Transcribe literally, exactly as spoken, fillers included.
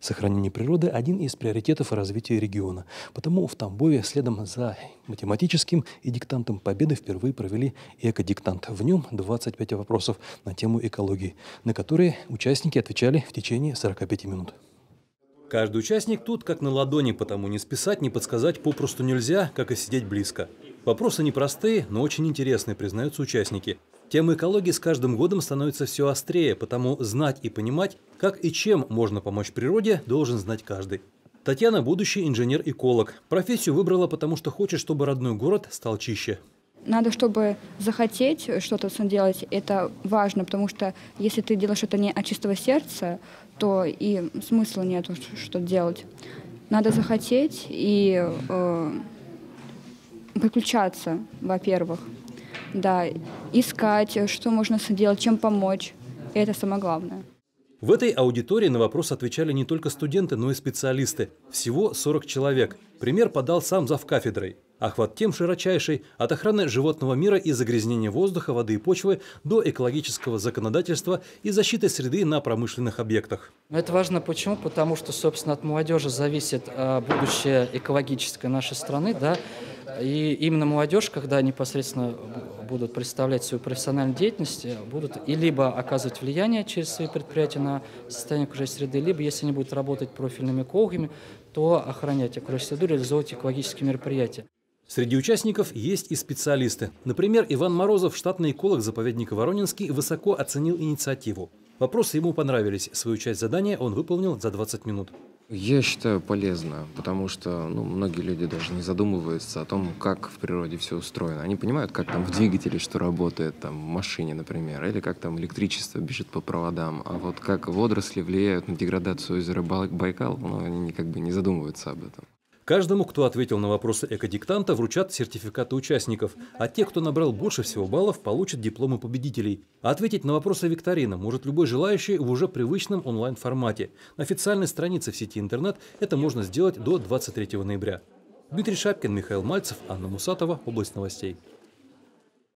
Сохранение природы – один из приоритетов развития региона. Потому в Тамбове следом за математическим и диктантом победы впервые провели экодиктант. В нем двадцать пять вопросов на тему экологии, на которые участники отвечали в течение сорока пяти минут. Каждый участник тут как на ладони, потому не списать, не подсказать попросту нельзя, как и сидеть близко. Вопросы непростые, но очень интересные, признаются участники. Тема экологии с каждым годом становится все острее, потому знать и понимать, как и чем можно помочь природе, должен знать каждый. Татьяна – будущий инженер-эколог. Профессию выбрала, потому что хочет, чтобы родной город стал чище. Надо, чтобы захотеть что-то делать, это важно, потому что если ты делаешь это не от чистого сердца, то и смысла нет что делать. Надо захотеть и э, приключаться, во-первых. Да, искать, что можно сделать, чем помочь. И это самое главное. В этой аудитории на вопрос отвечали не только студенты, но и специалисты. Всего сорок человек. Пример подал сам завкафедрой. Охват тем широчайший – от охраны животного мира и загрязнения воздуха, воды и почвы до экологического законодательства и защиты среды на промышленных объектах. Это важно почему? Потому что, собственно, от молодежи зависит будущее экологическое нашей страны, да? И именно молодежь, когда непосредственно будут представлять свою профессиональную деятельность, будут и либо оказывать влияние через свои предприятия на состояние окружающей среды, либо, если они будут работать профильными экологами, то охранять окружающую среду, реализовывать экологические мероприятия. Среди участников есть и специалисты. Например, Иван Морозов, штатный эколог заповедника Воронинский, высоко оценил инициативу. Вопросы ему понравились. Свою часть задания он выполнил за двадцать минут. Я считаю, полезно, потому что ну, многие люди даже не задумываются о том, как в природе все устроено. Они понимают, как там в двигателе что работает, там, в машине, например, или как там электричество бежит по проводам. А вот как водоросли влияют на деградацию озера Байкал, ну, они как бы не задумываются об этом. Каждому, кто ответил на вопросы экодиктанта, вручат сертификаты участников. А те, кто набрал больше всего баллов, получат дипломы победителей. А ответить на вопросы викторина может любой желающий в уже привычном онлайн-формате. На официальной странице в сети интернет это можно сделать до двадцать третьего ноября. Дмитрий Шапкин, Михаил Мальцев, Анна Мусатова. Область новостей.